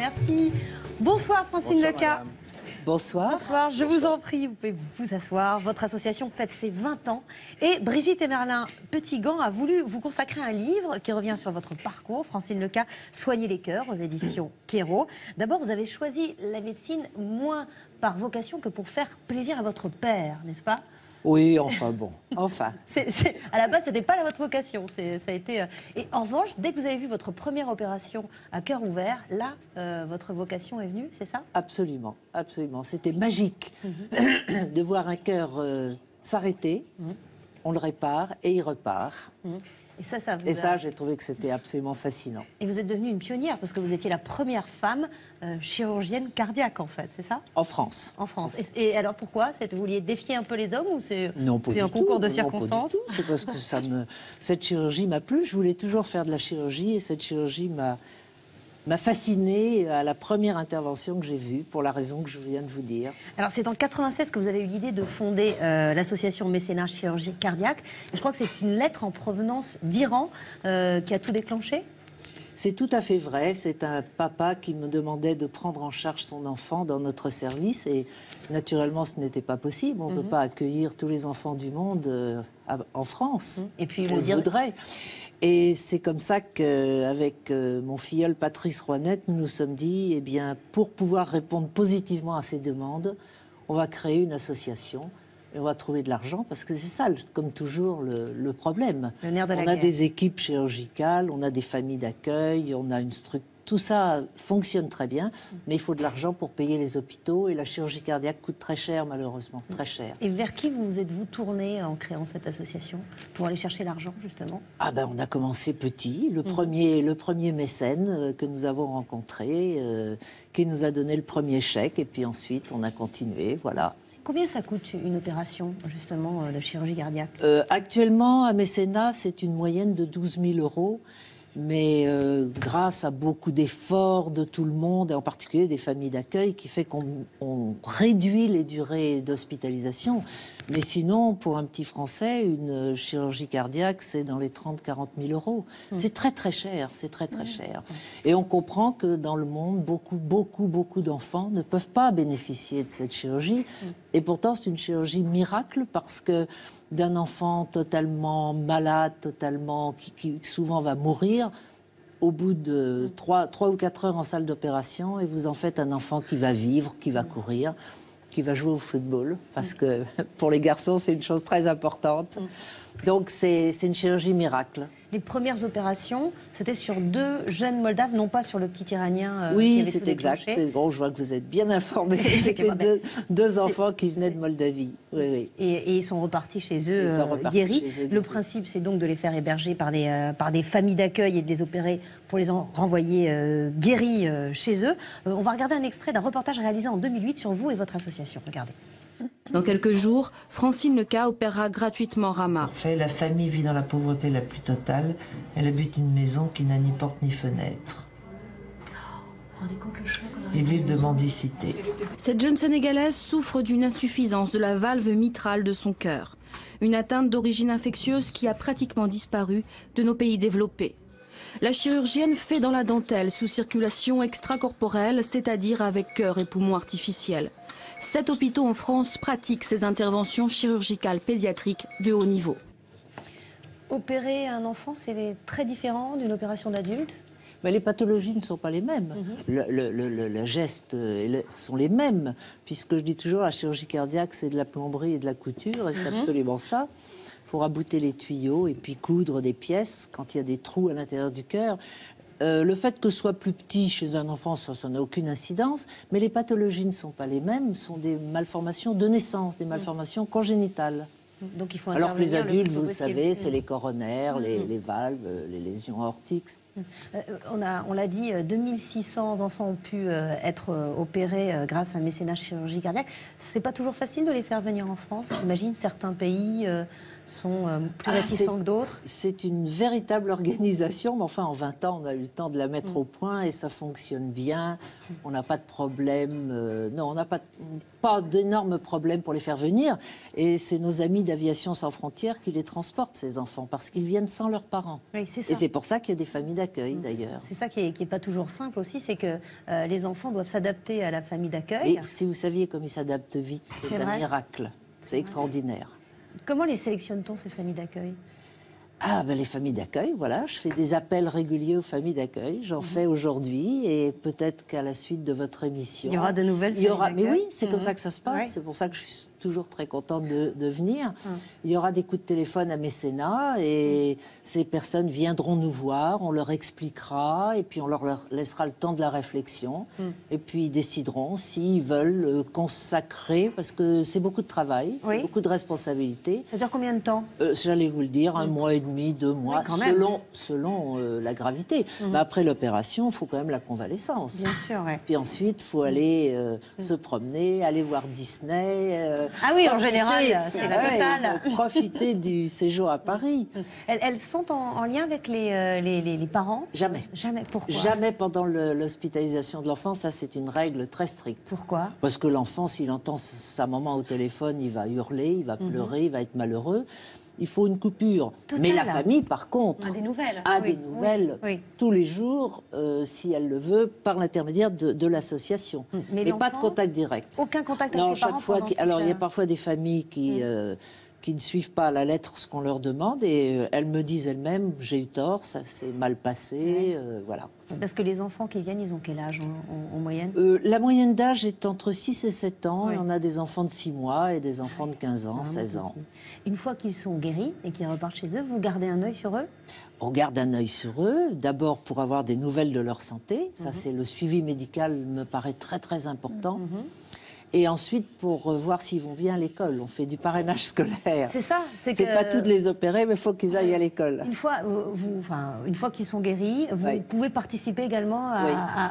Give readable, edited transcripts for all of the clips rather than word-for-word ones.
Merci. Bonsoir Francine Leca. Bonsoir. Bonsoir, je vous en prie, vous pouvez vous asseoir. Votre association fête ses 20 ans et Brigitte Merlin Petit-Gand a voulu vous consacrer un livre qui revient sur votre parcours. Francine Leca, Soigner les cœurs aux éditions Kéro. D'abord, vous avez choisi la médecine moins par vocation que pour faire plaisir à votre père, n'est-ce pas? Oui, enfin bon, enfin. À la base, ce n'était pas votre vocation. Ça a été, et en revanche, dès que vous avez vu votre première opération à cœur ouvert, là, votre vocation est venue, c'est ça? Absolument, absolument. C'était magique de voir un cœur s'arrêter, on le répare et il repart. Et ça, j'ai trouvé que c'était absolument fascinant. Et vous êtes devenue une pionnière parce que vous étiez la première femme chirurgienne cardiaque, en fait, c'est ça? En France. En France. Et alors pourquoi? Vous vouliez défier un peu les hommes ou c'est un concours de circonstances? Non, pas du tout. C'est parce que cette chirurgie m'a plu. Je voulais toujours faire de la chirurgie et cette chirurgie m'a fascinée à la première intervention que j'ai vue, pour la raison que je viens de vous dire. Alors c'est en 1996 que vous avez eu l'idée de fonder l'association Mécénat Chirurgical Cardiaque. Je crois que c'est une lettre en provenance d'Iran qui a tout déclenché. C'est tout à fait vrai. C'est un papa qui me demandait de prendre en charge son enfant dans notre service. Et naturellement, ce n'était pas possible. On ne peut pas accueillir tous les enfants du monde en France. Et puis, on le voudrait. Et c'est comme ça qu'avec mon filleul Patrice Roinette, nous nous sommes dit, eh bien, pour pouvoir répondre positivement à ces demandes, on va créer une association. Et on va trouver de l'argent, parce que c'est ça, comme toujours, le problème. Le nerf de la guerre. On a des équipes chirurgicales, on a des familles d'accueil, on a une structure. Tout ça fonctionne très bien, mais il faut de l'argent pour payer les hôpitaux. Et la chirurgie cardiaque coûte très cher, malheureusement, très cher. Et vers qui vous êtes-vous tourné en créant cette association pour aller chercher l'argent, justement? Ah ben, on a commencé petit. Le premier mécène que nous avons rencontré, qui nous a donné le premier chèque. Et puis ensuite, on a continué, voilà. Combien ça coûte une opération, justement, de chirurgie cardiaque? Actuellement, à Mécénat, c'est une moyenne de 12 000 €. Mais grâce à beaucoup d'efforts de tout le monde, et en particulier des familles d'accueil, qui fait qu'on réduit les durées d'hospitalisation. Mais sinon, pour un petit Français, une chirurgie cardiaque, c'est dans les 30 000 à 40 000 €. C'est très très cher, c'est très très cher. Et on comprend que dans le monde, beaucoup d'enfants ne peuvent pas bénéficier de cette chirurgie. Et pourtant, c'est une chirurgie miracle parce que d'un enfant totalement malade, totalement qui souvent va mourir, au bout de 3 ou 4 heures en salle d'opération, et vous en faites un enfant qui va vivre, qui va courir, qui va jouer au football, parce que pour les garçons, c'est une chose très importante. Donc c'est une chirurgie miracle. Les premières opérations, c'était sur 2 jeunes Moldaves, non pas sur le petit Iranien. Oui, c'est exact. Bon, je vois que vous êtes bien informés. C'était 2 enfants qui venaient de Moldavie. Oui, oui. Et ils sont repartis chez eux guéris. Le principe, c'est donc de les faire héberger par des familles d'accueil et de les opérer pour les renvoyer guéris chez eux. On va regarder un extrait d'un reportage réalisé en 2008 sur vous et votre association. Regardez. Dans quelques jours, Francine Leca opérera gratuitement Rama. La famille vit dans la pauvreté la plus totale. Elle habite une maison qui n'a ni porte ni fenêtre. Ils vivent de mendicité. Cette jeune Sénégalaise souffre d'une insuffisance de la valve mitrale de son cœur. Une atteinte d'origine infectieuse qui a pratiquement disparu de nos pays développés. La chirurgienne fait dans la dentelle sous circulation extracorporelle, c'est-à-dire avec cœur et poumons artificiels. 7 hôpitaux en France pratiquent ces interventions chirurgicales pédiatriques de haut niveau. Opérer un enfant, c'est très différent d'une opération d'adulte? Mais les pathologies ne sont pas les mêmes. Le geste sont les mêmes, puisque je dis toujours la chirurgie cardiaque, c'est de la plomberie et de la couture, et c'est absolument ça. Il faut rabouter les tuyaux et puis coudre des pièces quand il y a des trous à l'intérieur du cœur. Le fait que ce soit plus petit chez un enfant, ça n'a aucune incidence, mais les pathologies ne sont pas les mêmes, sont des malformations de naissance, des malformations congénitales. Donc, il faut alors que les adultes, vous le savez, c'est les coronaires, les valves, les lésions aortiques. On l'a dit, 2600 enfants ont pu être opérés grâce à un mécénat chirurgie cardiaque. C'est pas toujours facile de les faire venir en France. J'imagine certains pays sont plus réticents que d'autres. C'est une véritable organisation, mais enfin en 20 ans, on a eu le temps de la mettre au point et ça fonctionne bien. On n'a pas de problème, non, on n'a pas d'énormes problèmes pour les faire venir. Et c'est nos amis d'Aviation Sans Frontières qui les transportent, ces enfants, parce qu'ils viennent sans leurs parents. Oui, c'est ça. Et c'est pour ça qu'il y a des familles d'accueil. d'accueil d'ailleurs. C'est ça qui n'est pas toujours simple aussi, c'est que les enfants doivent s'adapter à la famille d'accueil. Mais si vous saviez comme ils s'adaptent vite, c'est un miracle, c'est extraordinaire. Comment les sélectionne-t-on ces familles d'accueil? Ah ben les familles d'accueil, voilà, je fais des appels réguliers aux familles d'accueil, j'en fais aujourd'hui et peut-être qu'à la suite de votre émission... Il y aura de nouvelles familles d'accueil. Mais oui, c'est comme ça que ça se passe, c'est pour ça que je suis toujours très contente de venir. Il y aura des coups de téléphone à Mécénat et ces personnes viendront nous voir, on leur expliquera et puis on leur laissera le temps de la réflexion et puis ils décideront s'ils veulent consacrer, parce que c'est beaucoup de travail, c'est beaucoup de responsabilité. Ça dure combien de temps? J'allais vous le dire, un mois et demi, 2 mois, selon la gravité. Mais après l'opération, il faut quand même la convalescence. Bien sûr, puis ensuite, il faut aller se promener, aller voir Disney... ah oui, en général, c'est la totale. Profiter du séjour à Paris. Elles sont en lien avec les parents? Jamais. Jamais, pourquoi? Jamais pendant l'hospitalisation de l'enfant, ça c'est une règle très stricte. Pourquoi? Parce que l'enfant, s'il entend sa maman au téléphone, il va hurler, il va pleurer, il va être malheureux. Il faut une coupure. Total. Mais la famille, par contre, a des nouvelles, tous les jours, si elle le veut, par l'intermédiaire de l'association. Mais pas de contact direct. Aucun contact avec ses parents fois pendant alors, il y a parfois des familles qui ne suivent pas à la lettre ce qu'on leur demande et elles me disent elles-mêmes, j'ai eu tort, ça s'est mal passé, voilà. Parce que les enfants qui viennent, ils ont quel âge en moyenne? La moyenne d'âge est entre 6 et 7 ans. Oui. Et on a des enfants de 6 mois et des enfants de 15 ans, 16 ans. Une fois qu'ils sont guéris et qu'ils repartent chez eux, vous gardez un œil sur eux? On garde un œil sur eux, d'abord pour avoir des nouvelles de leur santé. Ça, c'est le suivi médical me paraît très, très important. Et ensuite, pour voir s'ils vont bien à l'école, on fait du parrainage scolaire. C'est ça. C'est que... pas toutes les opérer, mais il faut qu'ils aillent à l'école. Une fois qu'ils sont guéris, vous pouvez participer également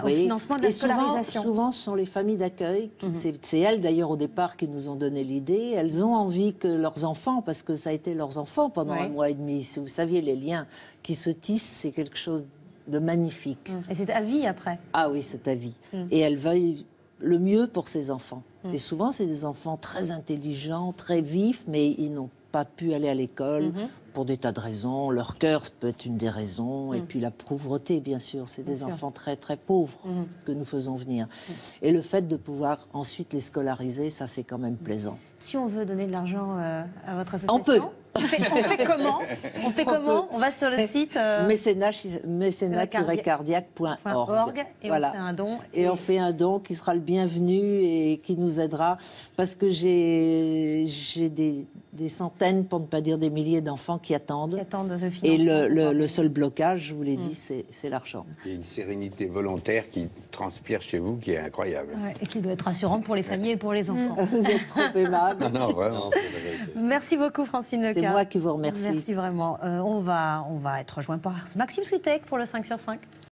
au financement de la scolarisation. Souvent, ce sont les familles d'accueil. C'est elles, d'ailleurs, au départ, qui nous ont donné l'idée. Elles ont envie que leurs enfants, parce que ça a été leurs enfants pendant un mois et demi. Si vous saviez, les liens qui se tissent, c'est quelque chose de magnifique. Et c'est à vie, après? Ah oui, c'est à vie. Et elles veulent... le mieux pour ces enfants. Et souvent, c'est des enfants très intelligents, très vifs, mais ils n'ont pas pu aller à l'école pour des tas de raisons. Leur cœur peut être une des raisons. Et puis la pauvreté, bien sûr. C'est des enfants très, très pauvres que nous faisons venir. Et le fait de pouvoir ensuite les scolariser, ça, c'est quand même plaisant. Si on veut donner de l'argent à votre association... On peut. On fait comment? On va sur le site mécénat-cardiaque.org et on fait un don. Et on fait un don qui sera le bienvenu et qui nous aidera. Parce que j'ai des centaines, pour ne pas dire des milliers d'enfants qui attendent. Et le seul blocage, je vous l'ai dit, c'est l'argent. Il y a une sérénité volontaire qui transpire chez vous qui est incroyable. Ouais, et qui doit être rassurante pour les familles et pour les enfants. Vous êtes trop aimables. Non, vraiment, c'est la vérité. Merci beaucoup, Francine Leca. C'est moi qui vous remercie. Merci vraiment. On va être rejoint par Maxime Sutec pour le 5 sur 5.